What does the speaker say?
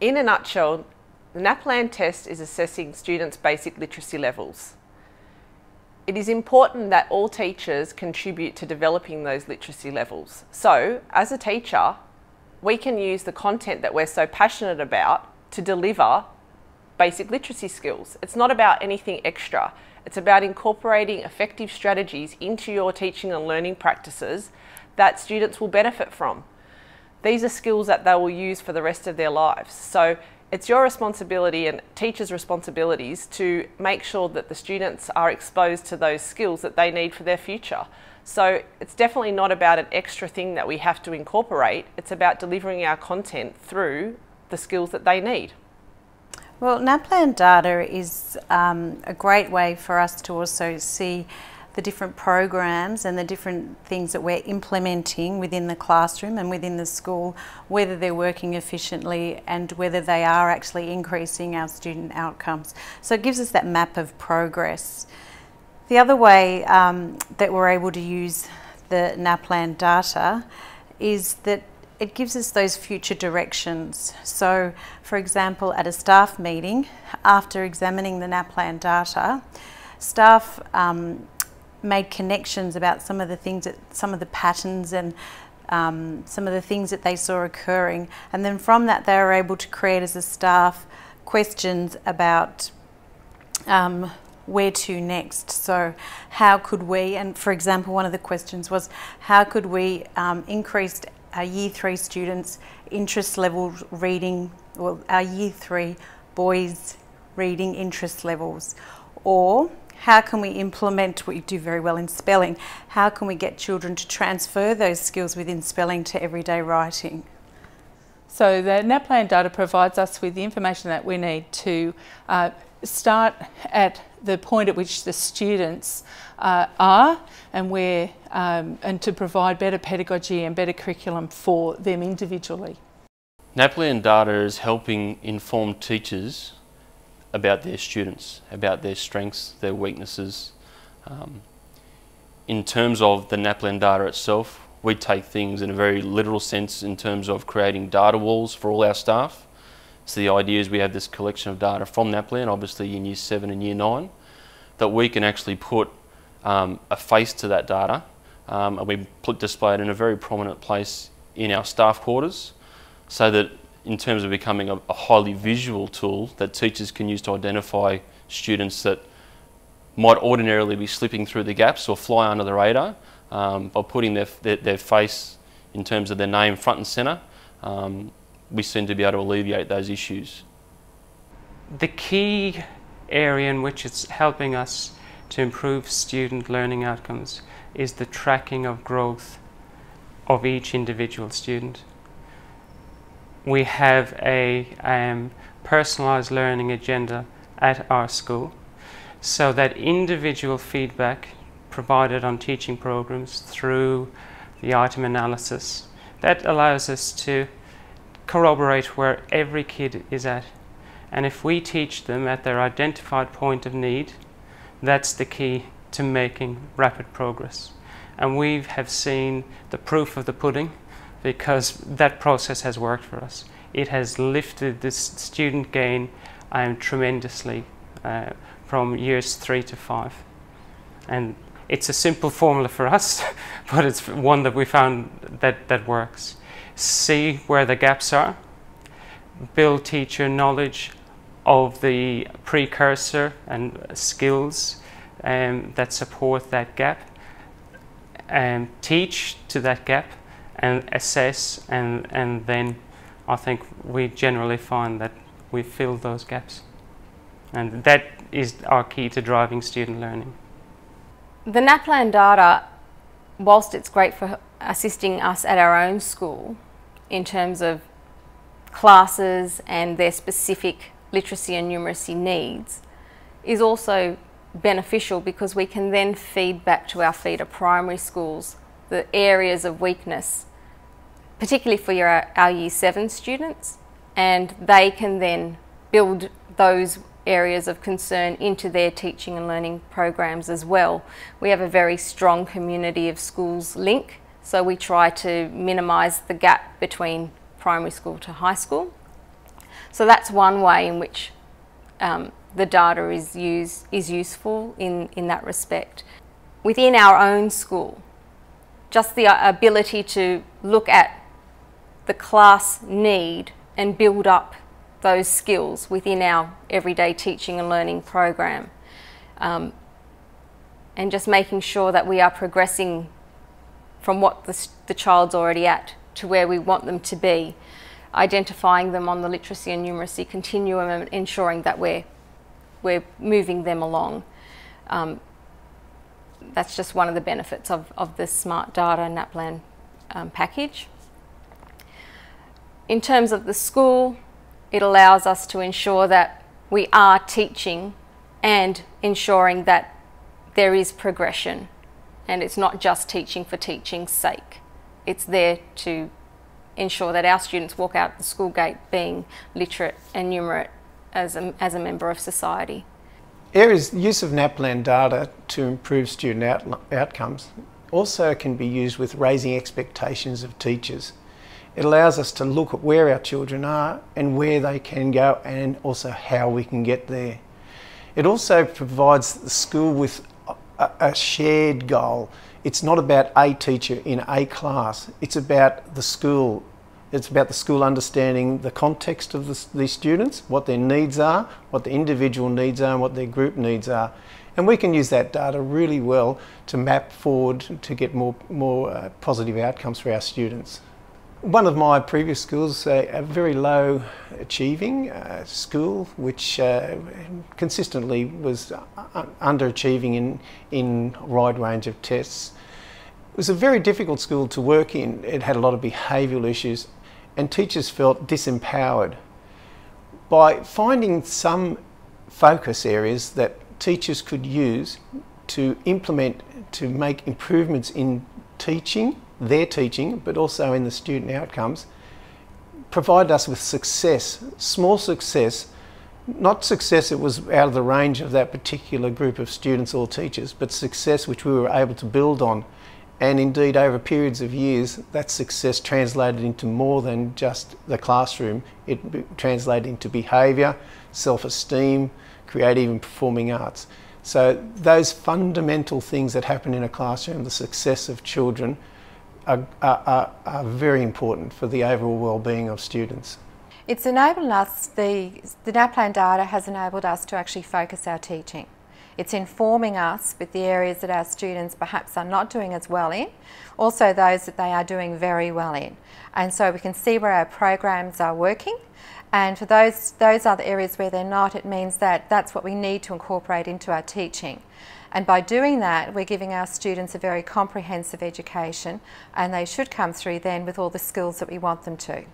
In a nutshell, the NAPLAN test is assessing students' basic literacy levels. It is important that all teachers contribute to developing those literacy levels. So, as a teacher, we can use the content that we're so passionate about to deliver basic literacy skills. It's not about anything extra. It's about incorporating effective strategies into your teaching and learning practices that students will benefit from. These are skills that they will use for the rest of their lives. So, it's your responsibility and teachers' responsibilities to make sure that the students are exposed to those skills that they need for their future. So it's definitely not about an extra thing that we have to incorporate, it's about delivering our content through the skills that they need. Well, NAPLAN data is a great way for us to also see the different programs and the different things that we're implementing within the classroom and within the school, whether they're working efficiently and whether they are actually increasing our student outcomes. So it gives us that map of progress. The other way that we're able to use the NAPLAN data is that it gives us those future directions. So, for example, at a staff meeting, after examining the NAPLAN data, staff made connections about some of the things, some of the patterns and some of the things that they saw occurring, and then from that they were able to create as a staff questions about where to next. So how could we, and for example one of the questions was how could we increase our Year 3 students' interest level reading, well our Year 3 boys' reading interest levels, or how can we implement what you do very well in spelling? How can we get children to transfer those skills within spelling to everyday writing? So the NAPLAN data provides us with the information that we need to start at the point at which the students are and where, and to provide better pedagogy and better curriculum for them individually. NAPLAN data is helping inform teachers about their students, about their strengths, their weaknesses. In terms of the NAPLAN data itself, we take things in a very literal sense in terms of creating data walls for all our staff. So the idea is we have this collection of data from NAPLAN, obviously in Year 7 and Year 9, that we can actually put a face to that data, and we display it in a very prominent place in our staff quarters, so that in terms of becoming a highly visual tool that teachers can use to identify students that might ordinarily be slipping through the gaps or fly under the radar by putting their face in terms of their name front and centre, we seem to be able to alleviate those issues. The key area in which it's helping us to improve student learning outcomes is the tracking of growth of each individual student. We have a personalised learning agenda at our school, so that individual feedback provided on teaching programs through the item analysis, that allows us to corroborate where every kid is at. And if we teach them at their identified point of need, that's the key to making rapid progress. And we have seen the proof of the pudding, because that process has worked for us. It has lifted this student gain tremendously from years 3 to 5. And it's a simple formula for us, but it's one that we found that works. See where the gaps are, build teacher knowledge of the precursor and skills that support that gap, and teach to that gap, and assess, and then I think we generally find that we fill those gaps. And that is our key to driving student learning. The NAPLAN data, whilst it's great for assisting us at our own school in terms of classes and their specific literacy and numeracy needs, is also beneficial because we can then feed back to our feeder primary schools the areas of weakness, particularly for our Year 7 students, and they can then build those areas of concern into their teaching and learning programs as well. We have a very strong community of schools link, so we try to minimise the gap between primary school to high school. So that's one way in which the data is useful in that respect. Within our own school, just the ability to look at the class need and build up those skills within our everyday teaching and learning program, and just making sure that we are progressing from what the child's already at to where we want them to be, identifying them on the literacy and numeracy continuum and ensuring that we're moving them along. That's just one of the benefits of this Smart Data NAPLAN package. In terms of the school, it allows us to ensure that we are teaching and ensuring that there is progression, and it's not just teaching for teaching's sake. It's there to ensure that our students walk out the school gate being literate and numerate as a member of society. Areas use of NAPLAN data to improve student outcomes also can be used with raising expectations of teachers. It allows us to look at where our children are and where they can go, and also how we can get there. It also provides the school with a shared goal. It's not about a teacher in a class, it's about the school. It's about the school understanding the context of the students, what their needs are, what their individual needs are, and what their group needs are. And we can use that data really well to map forward to get more positive outcomes for our students. One of my previous schools, a very low achieving school, which consistently was underachieving in a wide range of tests. It was a very difficult school to work in. It had a lot of behavioural issues, and teachers felt disempowered. By finding some focus areas that teachers could use to implement, to make improvements in teaching, their teaching, but also in the student outcomes, provided us with success, small success, not success that was out of the range of that particular group of students or teachers, but success which we were able to build on. And indeed, over periods of years, that success translated into more than just the classroom. It translated into behaviour, self-esteem, creative and performing arts. So those fundamental things that happen in a classroom, the success of children, are very important for the overall well-being of students. It's enabled us, the NAPLAN data has enabled us to actually focus our teaching. It's informing us with the areas that our students perhaps are not doing as well in, also those that they are doing very well in. And so we can see where our programs are working, and for those other areas where they're not, it means that that's what we need to incorporate into our teaching. And by doing that, we're giving our students a very comprehensive education, and they should come through then with all the skills that we want them to.